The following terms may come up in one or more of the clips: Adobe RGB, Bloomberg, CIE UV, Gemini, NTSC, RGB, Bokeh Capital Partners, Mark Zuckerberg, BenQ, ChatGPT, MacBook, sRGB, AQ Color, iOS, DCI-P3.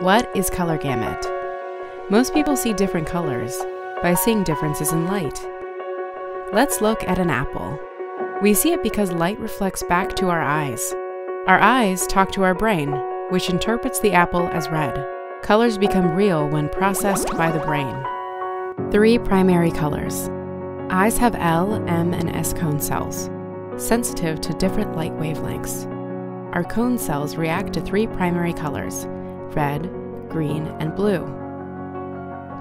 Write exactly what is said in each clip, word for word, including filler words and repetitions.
What is color gamut? Most people see different colors by seeing differences in light. Let's look at an apple. We see it because light reflects back to our eyes. Our eyes talk to our brain, which interprets the apple as red. Colors become real when processed by the brain. Three primary colors. Eyes have L, M, and S cone cells, sensitive to different light wavelengths. Our cone cells react to three primary colors, red, green, and blue.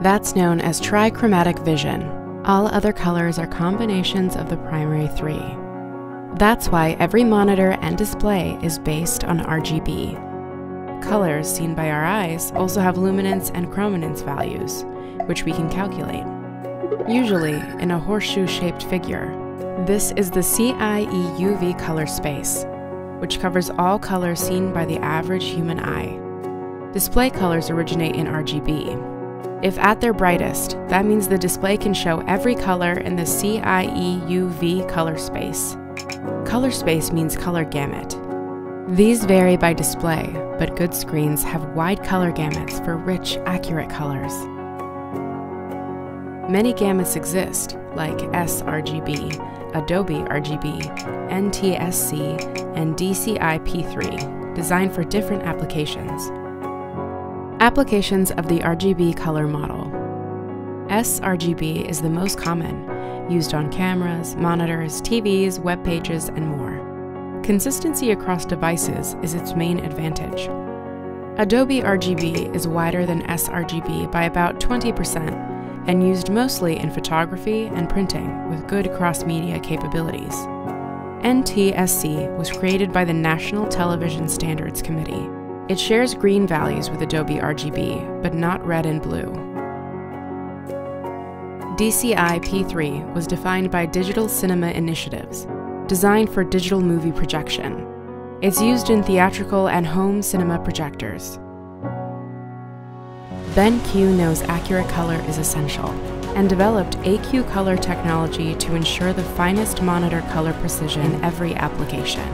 That's known as trichromatic vision. All other colors are combinations of the primary three. That's why every monitor and display is based on R G B. Colors seen by our eyes also have luminance and chrominance values, which we can calculate, usually in a horseshoe-shaped figure. This is the C I E U V color space, which covers all colors seen by the average human eye. Display colors originate in R G B. If at their brightest, that means the display can show every color in the C I E U V color space. Color space means color gamut. These vary by display, but good screens have wide color gamuts for rich, accurate colors. Many gamuts exist, like sRGB, Adobe R G B, N T S C, and D C I P three, designed for different applications. Applications of the R G B color model. sRGB is the most common, used on cameras, monitors, T Vs, web pages, and more. Consistency across devices is its main advantage. Adobe R G B is wider than sRGB by about twenty percent and used mostly in photography and printing with good cross-media capabilities. N T S C was created by the National Television Standards Committee. It shares green values with Adobe R G B, but not red and blue. D C I P three was defined by Digital Cinema Initiatives, designed for digital movie projection. It's used in theatrical and home cinema projectors. BenQ knows accurate color is essential and developed A Q Color technology to ensure the finest monitor color precision in every application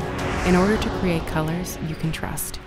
in order to create colors you can trust.